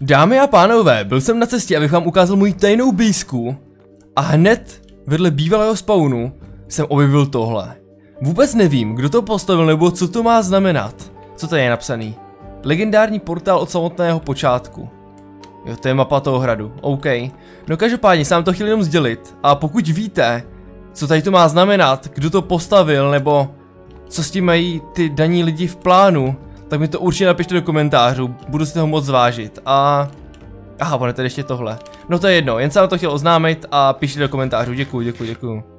Dámy a pánové, byl jsem na cestě, abych vám ukázal můj tajnou bízku a hned vedle bývalého spawnu jsem objevil tohle. Vůbec nevím, kdo to postavil nebo co to má znamenat. Co tady je napsaný? Legendární portál od samotného počátku. Jo, to je mapa toho hradu, OK. No každopádně jsem vám to chtěl jenom sdělit a pokud víte, co tady to má znamenat, kdo to postavil nebo co s tím mají ty daní lidi v plánu, tak mi to určitě napište do komentářů, budu si toho moc vážit a... Aha, bude tady ještě tohle. No to je jedno, jen jsem vám to chtěl oznámit a pište do komentářů, děkuju.